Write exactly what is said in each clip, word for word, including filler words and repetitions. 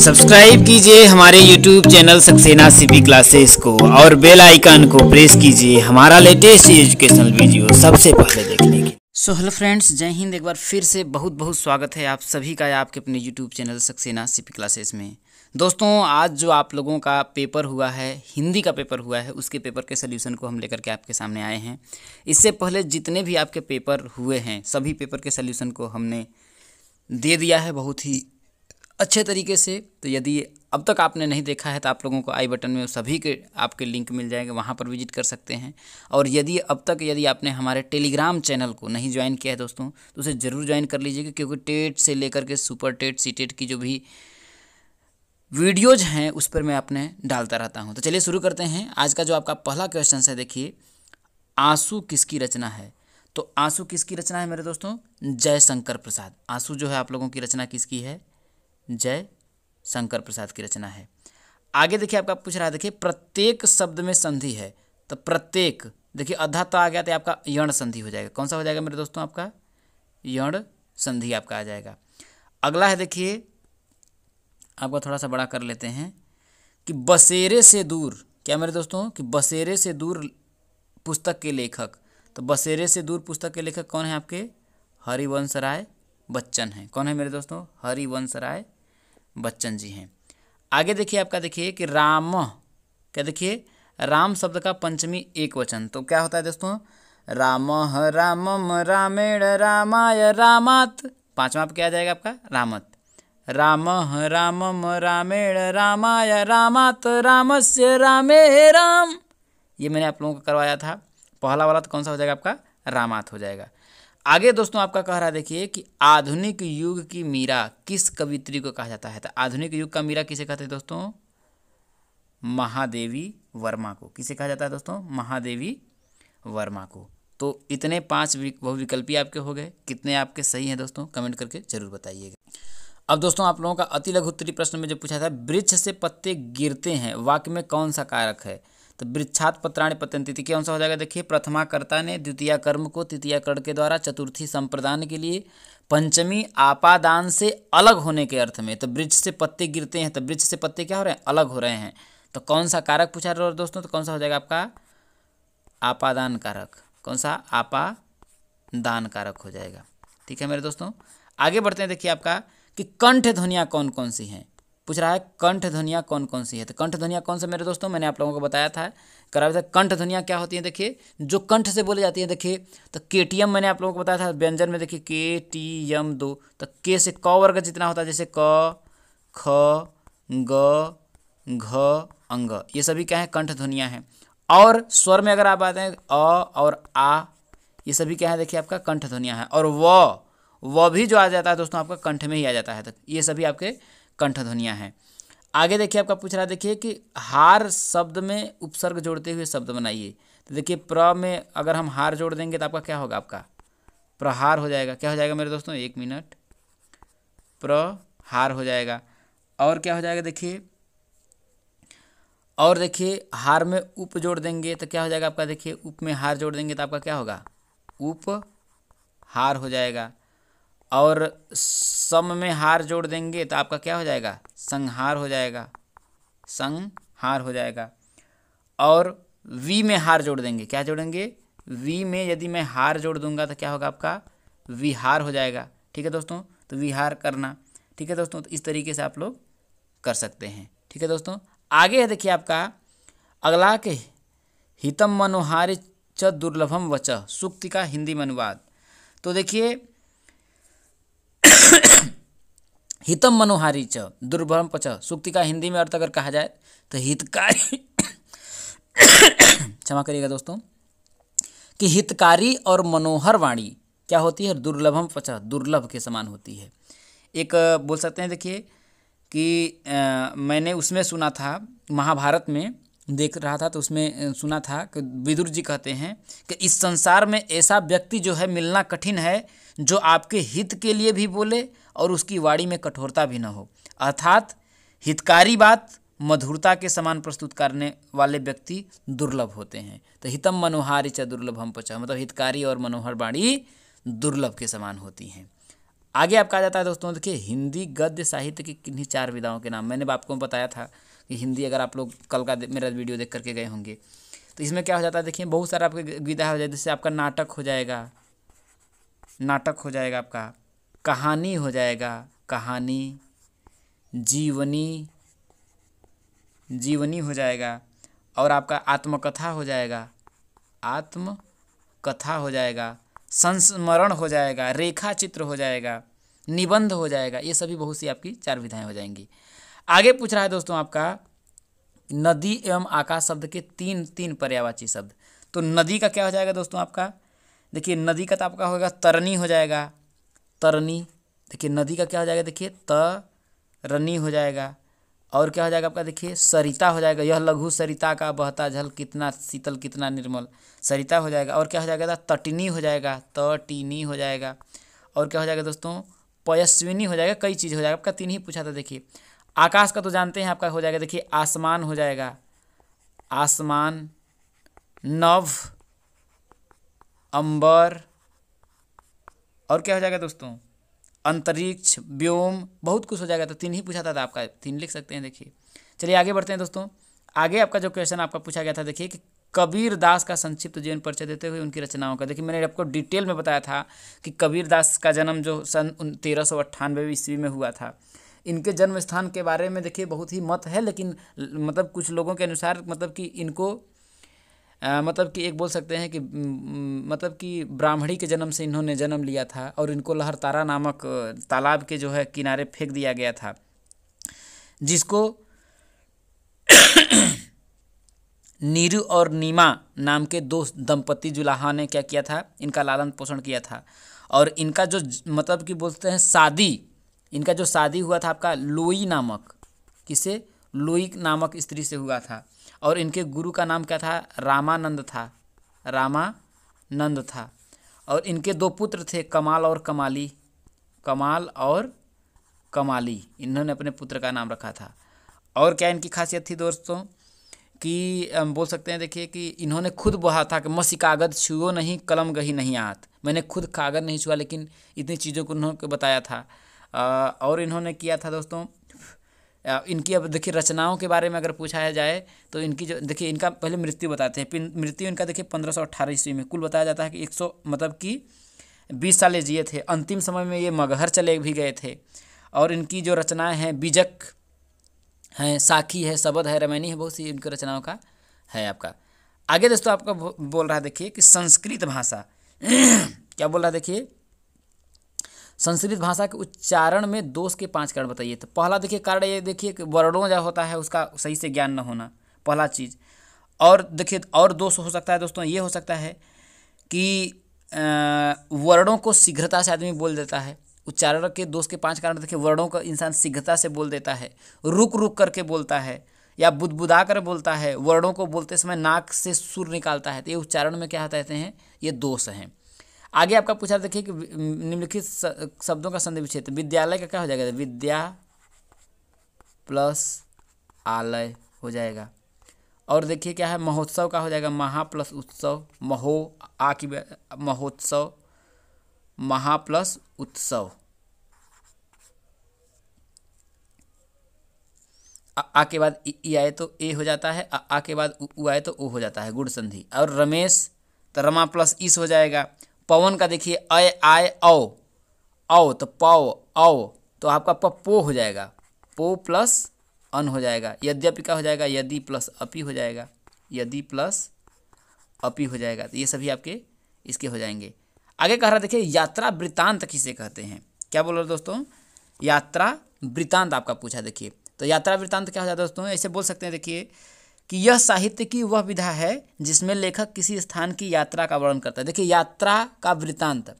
Subscribe कीजिए हमारे YouTube channel Saxena CP classes को और बेल आइकन को प्रेस कीजिए हमारा लेटेस्ट एजुकेशनल वीडियो सबसे पहले देखने के लिए। सो हेलो फ्रेंड्स, जय हिंद। एक बार फिर से बहुत बहुत स्वागत है आप सभी का आपके अपने YouTube channel Saxena CP classes में। दोस्तों, आज जो आप लोगों का पेपर हुआ है, हिंदी का पेपर हुआ है, उसके पेपर के सल्यूशन को हम लेकर के आपके सामने आए हैं। इससे पहले जितने भी आपके पेपर हुए हैं सभी पेपर के सल्यूशन को हमने दे दिया है बहुत ही अच्छे तरीके से। तो यदि अब तक आपने नहीं देखा है तो आप लोगों को आई बटन में सभी के आपके लिंक मिल जाएंगे, वहाँ पर विजिट कर सकते हैं। और यदि अब तक यदि आपने हमारे टेलीग्राम चैनल को नहीं ज्वाइन किया है दोस्तों तो उसे ज़रूर ज्वाइन कर लीजिएगा, क्योंकि टेट से लेकर के सुपर टेट सी टेट की जो भी वीडियोज़ हैं उस पर मैं अपने डालता रहता हूँ। तो चलिए शुरू करते हैं। आज का जो आपका पहला क्वेश्चन है, देखिए, आंसू किसकी रचना है। तो आंसू किसकी रचना है मेरे दोस्तों? जय शंकर प्रसाद। आंसू जो है आप लोगों की रचना किसकी है? जय शंकर प्रसाद की रचना है। आगे देखिए आपका पूछ रहा है, देखिए प्रत्येक शब्द में संधि है। तो प्रत्येक, देखिए अधा तो आ गया तो आपका यण संधि हो जाएगा। कौन सा हो जाएगा मेरे दोस्तों? आपका यण संधि आपका आ जाएगा। अगला है, देखिए आपका थोड़ा सा बड़ा कर लेते हैं कि बसेरे से दूर, क्या मेरे दोस्तों कि बसेरे से दूर पुस्तक के लेखक। तो बसेरे से दूर पुस्तक के लेखक कौन है? आपके हरिवंश राय बच्चन हैं। कौन है मेरे दोस्तों? हरिवंश राय बच्चन जी हैं। आगे देखिए आपका, देखिए कि राम, क्या देखिए राम शब्द का पंचमी एक वचन तो क्या होता है दोस्तों? रामः रामम रामेण रामाय रामात। पांचवा क्या आ जाएगा आपका? रामत। रामः रामम रामेण रामाय रामात रामस्य रामे राम। ये मैंने आप लोगों को करवाया था पहला वाला, तो कौन सा हो जाएगा आपका? रामात हो जाएगा। आगे दोस्तों आपका कह रहा है, देखिए कि आधुनिक युग की मीरा किस कवित्री को कहा जाता है। तो आधुनिक युग का मीरा किसे कहते हैं दोस्तों? महादेवी वर्मा को। किसे कहा जाता है दोस्तों? महादेवी वर्मा को। तो इतने पांच बहुविकल्पी आपके हो गए। कितने आपके सही हैं दोस्तों? कमेंट करके जरूर बताइएगा। अब दोस्तों आप लोगों का अति लघु उत्तरीय प्रश्न में जो पूछा था, वृक्ष से पत्ते गिरते हैं वाक्य में कौन सा कारक है? तो वृक्षात पत्राणि पतंती कौन सा हो जाएगा? देखिए प्रथमा कर्ता ने द्वितीय कर्म को तृतीय कर्ण के द्वारा, चतुर्थी संप्रदान के लिए, पंचमी आपादान से अलग होने के अर्थ में। तो वृक्ष से पत्ते गिरते हैं, तो वृक्ष से पत्ते क्या हो रहे हैं? अलग हो रहे हैं। तो कौन सा कारक पूछा रहे हो दोस्तों? तो कौन सा हो जाएगा आपका? आपादान कारक। कौन सा? आपादान कारक हो जाएगा। ठीक है मेरे दोस्तों, आगे बढ़ते हैं। देखिए आपका कि कंठ ध्वनियाँ कौन कौन सी हैं, पूछ रहा है कंठ ध्वनियाँ कौन कौन सी है। तो कंठ ध्वनियाँ कौन सा मेरे दोस्तों? मैंने आप लोगों को बताया था, कराया था। कंठ ध्वनियाँ क्या होती हैं? देखिए जो कंठ से बोली जाती है। देखिए तो के टी एम मैंने आप लोगों को बताया था व्यंजन में। देखिए के टी एम दो, तो के से क वर्ग जितना होता है, जैसे क ख ग घ अंग, ये सभी क्या है? कंठ ध्वनियाँ हैं। और स्वर में अगर आप आते हैं अ और आ, ये सभी क्या है? देखिए आपका कंठ ध्वनियाँ हैं। और व व भी जो आ जाता है दोस्तों आपका कंठ में ही आ जाता है। तो ये सभी आपके कंठ ध्वनियाँ हैं। आगे देखिए आपका पूछ रहा है, देखिए कि हार शब्द में उपसर्ग जोड़ते हुए शब्द बनाइए। तो देखिए प्र में अगर हम हार जोड़ देंगे तो आपका क्या होगा? आपका प्रहार हो जाएगा। क्या हो जाएगा मेरे दोस्तों? एक मिनट, प्रहार हो जाएगा। और क्या हो जाएगा? देखिए और देखिए हार में उप जोड़ देंगे तो क्या हो जाएगा आपका? देखिए उप में हार जोड़ देंगे तो आपका क्या होगा? उप हार हो जाएगा। और सम में हार जोड़ देंगे तो आपका क्या हो जाएगा? संहार हो जाएगा। संहार हो जाएगा। और वी में हार जोड़ देंगे, क्या जोड़ेंगे? वी में यदि मैं हार जोड़ दूंगा तो क्या होगा आपका? विहार हो जाएगा। ठीक है दोस्तों, तो विहार करना। ठीक है दोस्तों, तो इस तरीके से आप लोग कर सकते हैं। ठीक है दोस्तों, आगे है देखिए आपका अगला के हितम मनोहारी च दुर्लभम वच सूक्ति का हिंदी में अनुवाद। तो देखिए हितम मनोहारी च दुर्लभम पच सूक्ति का हिंदी में अर्थ अगर कहा जाए तो हितकारी क्षमा करिएगा दोस्तों कि हितकारी और मनोहर वाणी क्या होती है? दुर्लभम पच दुर्लभ के समान होती है। एक बोल सकते हैं देखिए कि आ, मैंने उसमें सुना था, महाभारत में देख रहा था तो उसमें सुना था कि विदुर जी कहते हैं कि इस संसार में ऐसा व्यक्ति जो है मिलना कठिन है जो आपके हित के लिए भी बोले और उसकी वाणी में कठोरता भी न हो। अर्थात हितकारी बात मधुरता के समान प्रस्तुत करने वाले व्यक्ति दुर्लभ होते हैं। तो हितम मनोहारी च दुर्लभम पच मतलब हितकारी और मनोहर वाणी दुर्लभ के समान होती हैं। आगे आपका आ जाता है दोस्तों, देखिए हिंदी गद्य साहित्य की किन्हीं चार विधाओं के नाम। मैंने आपको बताया था कि हिंदी, अगर आप लोग कल का मेरा वीडियो देख करके गए होंगे, तो इसमें क्या हो जाता है, देखिए बहुत सारा आपके विधा हो जाए, जैसे आपका नाटक हो जाएगा, नाटक हो जाएगा आपका, कहानी हो जाएगा, कहानी, जीवनी, जीवनी हो जाएगा, और आपका आत्मकथा हो जाएगा, आत्मकथा हो जाएगा, संस्मरण हो जाएगा, रेखा चित्र हो जाएगा, निबंध हो जाएगा। ये सभी बहुत सी आपकी चार विधाएं हो जाएंगी। आगे पूछ रहा है दोस्तों आपका नदी एवं आकाश शब्द के तीन तीन पर्यायवाची शब्द। तो नदी का क्या हो जाएगा दोस्तों आपका, देखिए नदी का तो आपका होगा तरनी हो जाएगा, तरनी, देखिए नदी का क्या हो जाएगा, देखिए तरनी हो जाएगा, और क्या हो जाएगा आपका, देखिए सरिता हो जाएगा, यह लघु सरिता का बहता जल कितना शीतल कितना निर्मल, सरिता हो जाएगा, और क्या हो जाएगा, तटिनी हो जाएगा, तटिनी हो जाएगा, और क्या हो जाएगा दोस्तों, पयस्विनी हो जाएगा, कई चीज़ हो जाएगा, आपका तीन ही पूछा था। देखिए आकाश का तो जानते हैं आपका हो जाएगा, देखिए आसमान हो जाएगा, आसमान, नभ, अंबर, और क्या हो जाएगा दोस्तों, अंतरिक्ष, व्योम, बहुत कुछ हो जाएगा। तो तीन ही पूछा था, था आपका, तीन लिख सकते हैं। देखिए चलिए आगे बढ़ते हैं दोस्तों। आगे आपका जो क्वेश्चन आपका पूछा गया था, देखिए कि कबीरदास का संक्षिप्त जीवन परिचय देते हुए उनकी रचनाओं का। देखिए मैंने आपको डिटेल में बताया था कि कबीरदास का जन्म जो सन तेरह सौ अट्ठानवे ईस्वी में हुआ था, इनके जन्म स्थान के बारे में देखिए बहुत ही मत है, लेकिन मतलब कुछ लोगों के अनुसार मतलब कि इनको आ, मतलब कि एक बोल सकते हैं कि मतलब कि ब्राह्मणी के जन्म से इन्होंने जन्म लिया था, और इनको लहरतारा नामक तालाब के जो है किनारे फेंक दिया गया था, जिसको नीरू और नीमा नाम के दो दंपति जुलाहा ने क्या किया था, इनका लालन पोषण किया था। और इनका जो मतलब कि बोलते हैं शादी, इनका जो शादी हुआ था आपका लोई नामक, किसे, लोई नामक स्त्री से हुआ था। और इनके गुरु का नाम क्या था, रामानंद था, रामानंद था। और इनके दो पुत्र थे, कमाल और कमाली, कमाल और कमाली, इन्होंने अपने पुत्र का नाम रखा था। और क्या इनकी खासियत थी दोस्तों कि हम बोल सकते हैं, देखिए कि इन्होंने खुद बहा था कि मसी कागज़ छुओ नहीं कलम गही नहीं आत, मैंने खुद कागज़ नहीं छुआ, लेकिन इतनी चीज़ों को उन्होंने बताया था। और इन्होंने किया था दोस्तों, इनकी अब देखिए रचनाओं के बारे में अगर पूछा जाए तो इनकी जो देखिए इनका पहले मृत्यु बताते हैं। मृत्यु इनका देखिए पंद्रह सौ अट्ठारह ईस्वी में, कुल बताया जाता है कि एक सौ मतलब कि बीस साल जिए थे। अंतिम समय में ये मगहर चले भी गए थे। और इनकी जो रचनाएं हैं, बीजक हैं, साखी है, सबद है, रमैनी है, बहुत सी इनकी रचनाओं का है आपका। आगे दोस्तों आपका बोल रहा है देखिए कि संस्कृत भाषा क्या बोल रहा है, देखिए संस्कृत भाषा के उच्चारण में दोष के पांच कारण बताइए। तो पहला देखिए कारण ये देखिए कि वर्णों जो होता है उसका सही से ज्ञान न होना, पहला चीज़। और देखिए और दोष हो सकता है दोस्तों, ये हो सकता है कि वर्णों को शीघ्रता से आदमी बोल देता है। उच्चारण के दोष के पांच कारण देखिए, वर्णों को इंसान शीघ्रता से बोल देता है, रुक रुक करके बोलता है, या बुदबुदा कर बोलता है, वर्णों को बोलते समय नाक से सुर निकालता है। तो ये उच्चारण में क्या कहते हैं, ये दोष हैं। आगे आपका पूछा देखिए कि निम्नलिखित शब्दों का संधि विच्छेद। विद्यालय का क्या हो जाएगा, विद्या प्लस आलय हो जाएगा। और देखिए क्या है, महोत्सव का हो जाएगा महा प्लस उत्सव, महो आ की महोत्सव, महा प्लस उत्सव, आ, आ के बाद इ, इ आए तो ए हो जाता है, आ, आ के बाद उ, उ आए तो ओ हो जाता है, गुण संधि। और रमेश तो रमा प्लस ईस हो जाएगा। पवन का देखिए अय आय औ औ तो पव औ, तो आपका पो हो जाएगा, पो प्लस अन हो जाएगा। यद्यपि का हो जाएगा यदि प्लस अपी हो जाएगा, यदि प्लस अपी हो जाएगा। तो ये सभी आपके इसके हो जाएंगे। आगे कह रहा देखिए यात्रा वृत्तांत किसे कहते हैं, क्या बोल रहे दोस्तों, यात्रा वृत्तांत आपका पूछा। देखिए तो यात्रा वृत्तांत क्या हो जाता है दोस्तों, ऐसे बोल सकते हैं देखिए कि यह साहित्य की वह विधा है जिसमें लेखक किसी स्थान की यात्रा का वर्णन करता है। देखिए यात्रा का वृत्तांत,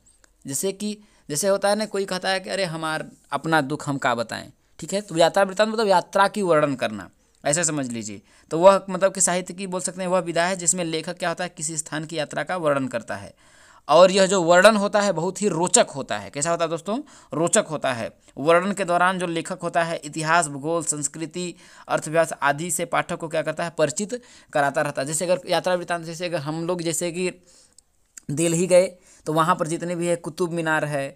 जैसे कि जैसे होता है ना, कोई कहता है कि अरे हमार अपना दुख हम का बताएं, ठीक है। तो यात्रा वृत्तांत मतलब यात्रा की वर्णन करना, ऐसे समझ लीजिए। तो वह मतलब कि साहित्य की बोल सकते हैं वह विधा है जिसमें लेखक क्या होता है, किसी स्थान की यात्रा का वर्णन करता है। और यह जो वर्णन होता है बहुत ही रोचक होता है। कैसा होता है दोस्तों, रोचक होता है। वर्णन के दौरान जो लेखक होता है इतिहास, भूगोल, संस्कृति, अर्थव्यवस्था आदि से पाठक को क्या करता है, परिचित कराता रहता है। जैसे अगर यात्रा वृत्तांत, जैसे अगर हम लोग जैसे कि दिल्ली गए तो वहाँ पर जितने भी है, कुतुब मीनार है,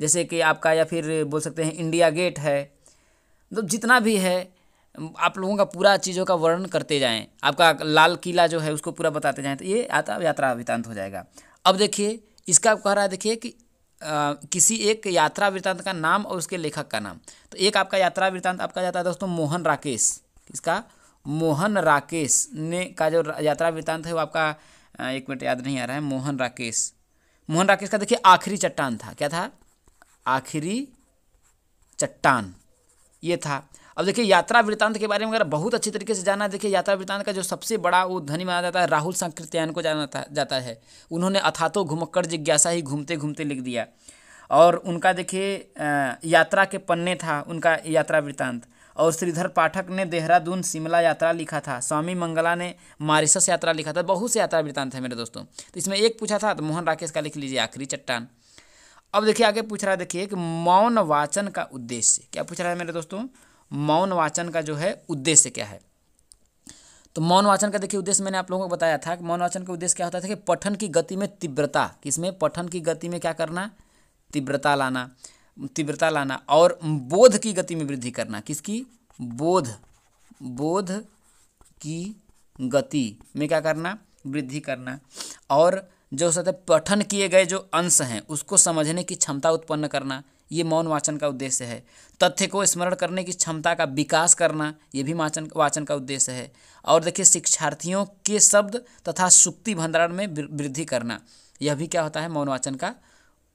जैसे कि आपका, या फिर बोल सकते हैं इंडिया गेट है। मतलब जितना भी है आप लोगों का पूरा चीज़ों का वर्णन करते जाएं, आपका लाल किला जो है उसको पूरा बताते जाएं, तो ये आता यात्रा वृत्तांत हो जाएगा। अब देखिए इसका कह रहा है, देखिए कि आ, किसी एक यात्रा वृत्तांत का नाम और उसके लेखक का नाम। तो एक आपका यात्रा वृत्तांत आपका जाता है दोस्तों मोहन राकेश, इसका मोहन राकेश ने का जो यात्रा वृत्तांत है वो आपका आ, एक मिनट याद नहीं आ रहा है। मोहन राकेश मोहन राकेश का देखिए आखिरी चट्टान था, क्या था? आखिरी चट्टान, ये था। अब देखिए यात्रा वृत्तांत के बारे में अगर बहुत अच्छी तरीके से जाना है, देखिए यात्रा वृत्तांत का जो सबसे बड़ा वो धनी माना जाता है राहुल संकृत्यायन को जाना जाता है। उन्होंने अथातो घुमक्कड़ जिज्ञासा ही घूमते घूमते लिख दिया, और उनका देखिए यात्रा के पन्ने था उनका यात्रा वृत्तांत। और श्रीधर पाठक ने देहरादून शिमला यात्रा लिखा था, स्वामी मंगला ने मॉरिशस यात्रा लिखा था। बहुत से यात्रा वृत्तांत है मेरे दोस्तों, तो इसमें एक पूछा था तो मोहन राकेश का लिख लीजिए आखिरी चट्टान। अब देखिए आगे पूछ रहा है, देखिए कि मौन वाचन का उद्देश्य क्या पूछ रहा है मेरे दोस्तों, मौन वाचन का जो है उद्देश्य क्या है। तो मौन वाचन का देखिए उद्देश्य मैंने आप लोगों को बताया था कि मौन वाचन का उद्देश्य क्या होता था कि पठन की गति में तीव्रता, किसमें? पठन की गति में क्या करना? तीव्रता लाना, तीव्रता लाना। और बोध की गति में वृद्धि करना, किसकी? बोध, बोध की गति में क्या करना? वृद्धि करना। और जो होता है पठन किए गए जो अंश हैं उसको समझने की क्षमता उत्पन्न करना, ये मौन वाचन का उद्देश्य है। तथ्य को स्मरण करने की क्षमता का विकास करना, ये भी वाचन वाचन का उद्देश्य है। और देखिए शिक्षार्थियों के शब्द तथा सुक्ति भंडारण में वृद्धि करना, यह भी क्या होता है? मौन वाचन का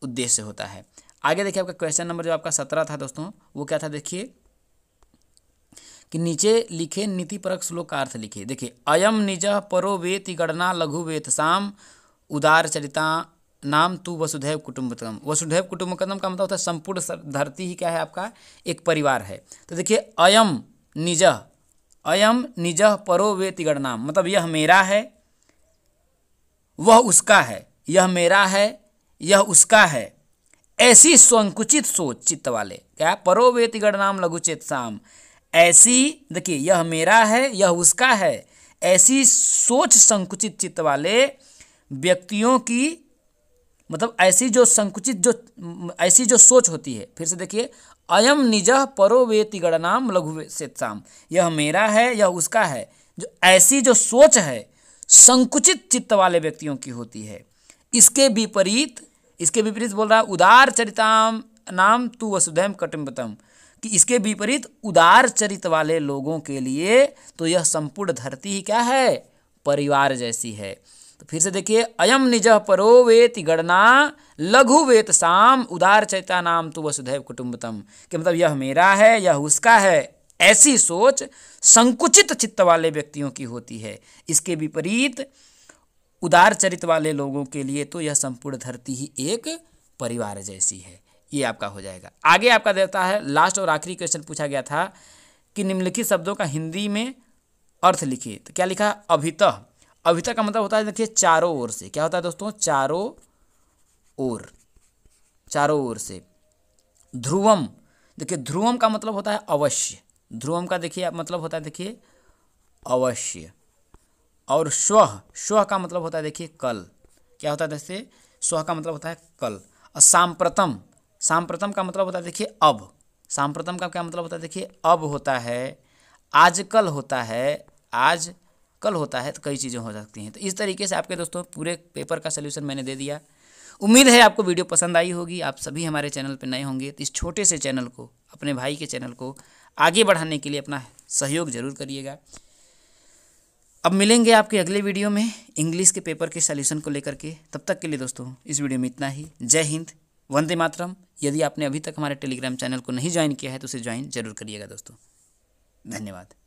उद्देश्य होता है। आगे देखिए आपका क्वेश्चन नंबर जो आपका सत्रह था दोस्तों वो क्या था, देखिए कि नीचे लिखे नीतिपरक श्लोक का अर्थ लिखिए। देखिए अयम निज परो वेति गणना लघु वेत साम उदार चरिता नाम तू वसुधैव कुटुम्बकम। वसुधैव कुटुम्बकम का मतलब होता है संपूर्ण धरती ही क्या है आपका? एक परिवार है। तो देखिए अयम निज, अयम निज परो वेति गणनाम, मतलब यह मेरा है वह उसका है, यह मेरा है यह उसका है, ऐसी संकुचित सोच चित्त वाले। क्या? परो वेति गणनाम लघु चेत साम, ऐसी, देखिए यह मेरा है यह उसका है, ऐसी सोच संकुचित चित्त वाले व्यक्तियों की, मतलब ऐसी जो संकुचित जो ऐसी जो सोच होती है। फिर से देखिए अयम निजह परो वेति गणनाम लघु चेतसाम, यह मेरा है यह उसका है, जो ऐसी जो सोच है संकुचित चित्त वाले व्यक्तियों की होती है। इसके विपरीत, इसके विपरीत बोल रहा है उदार चरिताम नाम तू वसुधैव कुटुम्बकम, कि इसके विपरीत उदार चरित वाले लोगों के लिए तो यह संपूर्ण धरती ही क्या है? परिवार जैसी है। तो फिर से देखिए अयम निजह परो वेति गणना लघु वेत साम उदार चैता नाम तु वसुधैव कुटुम्बकम, कि मतलब यह मेरा है यह उसका है, ऐसी सोच संकुचित चित्त वाले व्यक्तियों की होती है। इसके विपरीत उदार चरित वाले लोगों के लिए तो यह संपूर्ण धरती ही एक परिवार जैसी है। ये आपका हो जाएगा। आगे आपका देता है लास्ट और आखिरी क्वेश्चन पूछा गया था कि निम्नलिखित शब्दों का हिंदी में अर्थ लिखिए। तो क्या लिखा? अभितः, अभितः का मतलब होता है देखिए चारों ओर से। क्या होता है दोस्तों? चारों ओर, चारों ओर से। ध्रुवम, देखिए ध्रुवम का मतलब होता है अवश्य, ध्रुवम का देखिए मतलब होता है देखिए अवश्य। और श्वः, श्वः का मतलब होता है देखिए कल। क्या होता है जैसे? श्वः का मतलब होता है कल। और सांप्रतम, सांप्रतम का मतलब होता है देखिए अब। सांप्रतम का क्या मतलब होता है? देखिए अब होता है, आजकल होता है, आज कल होता है, तो कई चीज़ें हो सकती हैं। तो इस तरीके से आपके दोस्तों पूरे पेपर का सलूशन मैंने दे दिया। उम्मीद है आपको वीडियो पसंद आई होगी। आप सभी हमारे चैनल पर नए होंगे तो इस छोटे से चैनल को, अपने भाई के चैनल को आगे बढ़ाने के लिए अपना सहयोग जरूर करिएगा। अब मिलेंगे आपके अगले वीडियो में इंग्लिश के पेपर के सलूशन को लेकर के। तब तक के लिए दोस्तों इस वीडियो में इतना ही। जय हिंद, वंदे मातरम। यदि आपने अभी तक हमारे टेलीग्राम चैनल को नहीं ज्वाइन किया है तो उसे ज्वाइन जरूर करिएगा दोस्तों। धन्यवाद।